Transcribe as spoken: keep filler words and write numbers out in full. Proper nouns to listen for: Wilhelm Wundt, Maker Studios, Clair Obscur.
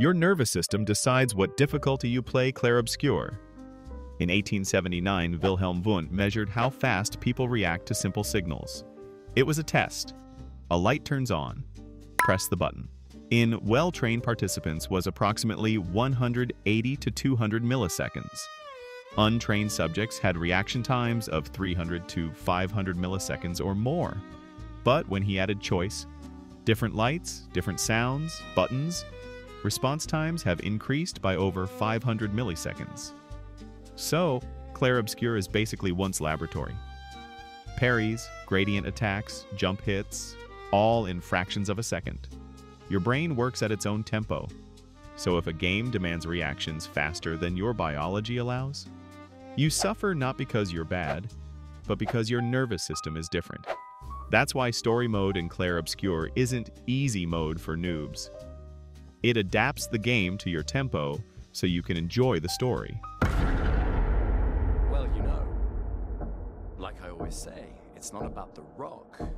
Your nervous system decides what difficulty you play Clair Obscur. In eighteen seventy-nine, Wilhelm Wundt measured how fast people react to simple signals. It was a test. A light turns on. Press the button. In well-trained participants was approximately one hundred eighty to two hundred milliseconds. Untrained subjects had reaction times of three hundred to five hundred milliseconds or more. But when he added choice, different lights, different sounds, buttons, response times have increased by over five hundred milliseconds. So, Clair Obscur is basically one's laboratory. Parries, gradient attacks, jump hits, all in fractions of a second. Your brain works at its own tempo. So if a game demands reactions faster than your biology allows, you suffer not because you're bad, but because your nervous system is different. That's why story mode in Clair Obscur isn't easy mode for noobs. It adapts the game to your tempo so you can enjoy the story. Well, you know, like I always say, it's not about the rock.